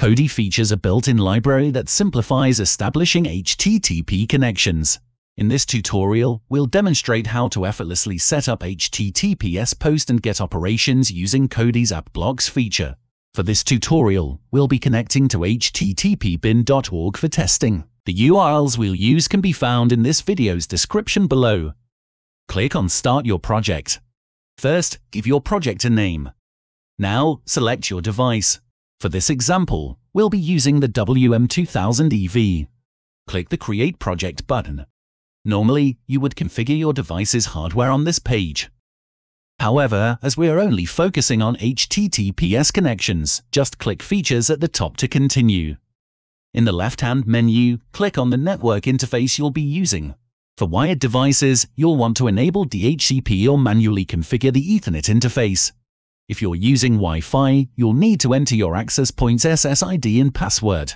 Kodi features a built-in library that simplifies establishing HTTP connections. In this tutorial, we'll demonstrate how to effortlessly set up HTTPS POST and GET operations using Kodi's AppBlocks feature. For this tutorial, we'll be connecting to httpbin.org for testing. The URLs we'll use can be found in this video's description below. Click on Start Your Project. First, give your project a name. Now, select your device. For this example, we'll be using the WM2000EV. Click the Create Project button. Normally, you would configure your device's hardware on this page. However, as we are only focusing on HTTPS connections, just click Features at the top to continue. In the left-hand menu, click on the network interface you'll be using. For wired devices, you'll want to enable DHCP or manually configure the Ethernet interface. If you're using Wi-Fi, you'll need to enter your access point's SSID and password.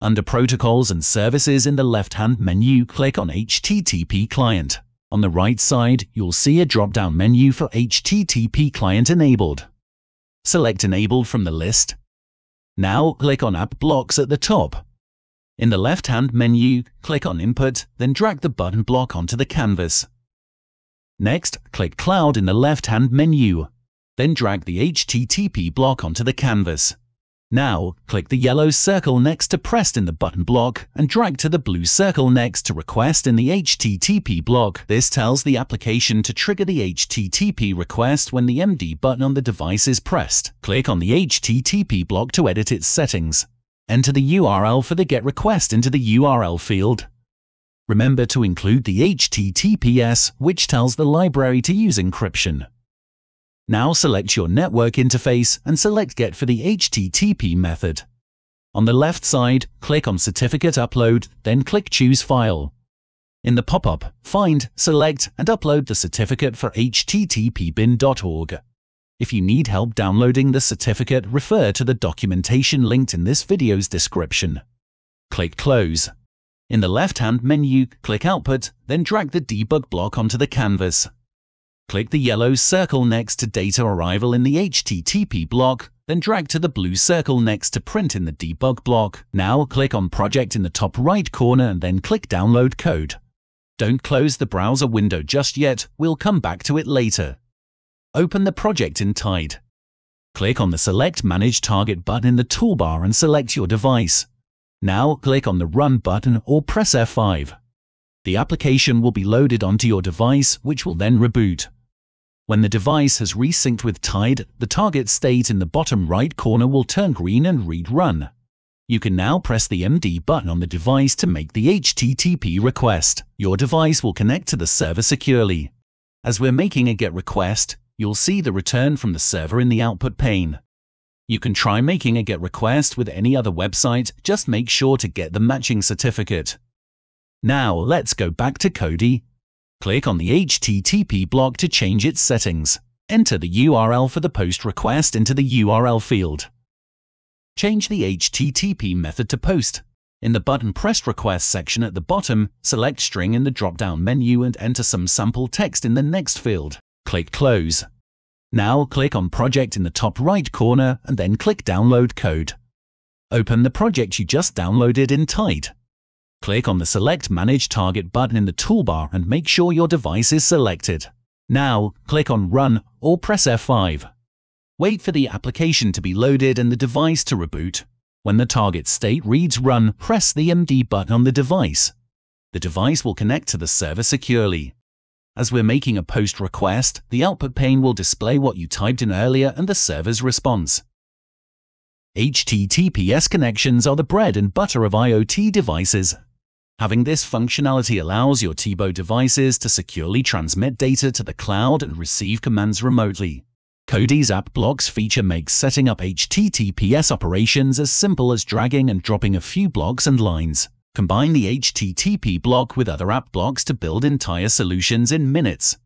Under Protocols and Services in the left-hand menu, click on HTTP Client. On the right side, you'll see a drop-down menu for HTTP Client Enabled. Select Enabled from the list. Now, click on AppBlocks at the top. In the left-hand menu, click on Input, then drag the button block onto the canvas. Next, click Cloud in the left-hand menu. Then drag the HTTP block onto the canvas. Now, click the yellow circle next to Pressed in the button block and drag to the blue circle next to Request in the HTTP block. This tells the application to trigger the HTTP request when the MD button on the device is pressed. Click on the HTTP block to edit its settings. Enter the URL for the GET request into the URL field. Remember to include the HTTPS, which tells the library to use encryption. Now select your network interface and select GET for the HTTP method. On the left side, click on Certificate Upload, then click Choose File. In the pop-up, find, select, and upload the certificate for httpbin.org. If you need help downloading the certificate, refer to the documentation linked in this video's description. Click Close. In the left-hand menu, click Output, then drag the debug block onto the canvas. Click the yellow circle next to Data Arrival in the HTTP block, then drag to the blue circle next to Print in the debug block. Now click on Project in the top right corner and then click Download Code. Don't close the browser window just yet, we'll come back to it later. Open the project in TIDE. Click on the Select Manage Target button in the toolbar and select your device. Now click on the Run button or press F5. The application will be loaded onto your device, which will then reboot. When the device has resynced with TIDE, the target state in the bottom right corner will turn green and read Run. You can now press the MD button on the device to make the HTTP request. Your device will connect to the server securely. As we're making a GET request, you'll see the return from the server in the output pane. You can try making a GET request with any other website, just make sure to get the matching certificate. Now let's go back to Kodi. Click on the HTTP block to change its settings. Enter the URL for the POST request into the URL field. Change the HTTP method to POST. In the button Pressed Request section at the bottom, select String in the drop-down menu and enter some sample text in the next field. Click Close. Now click on Project in the top right corner and then click Download Code. Open the project you just downloaded in TIDE. Click on the Select Manage Target button in the toolbar and make sure your device is selected. Now, click on Run or press F5. Wait for the application to be loaded and the device to reboot. When the target state reads Run, press the MD button on the device. The device will connect to the server securely. As we're making a POST request, the output pane will display what you typed in earlier and the server's response. HTTPS connections are the bread and butter of IoT devices. Having this functionality allows your Tibbo devices to securely transmit data to the cloud and receive commands remotely. Kodi's AppBlocks feature makes setting up HTTPS operations as simple as dragging and dropping a few blocks and lines. Combine the HTTP block with other AppBlocks to build entire solutions in minutes.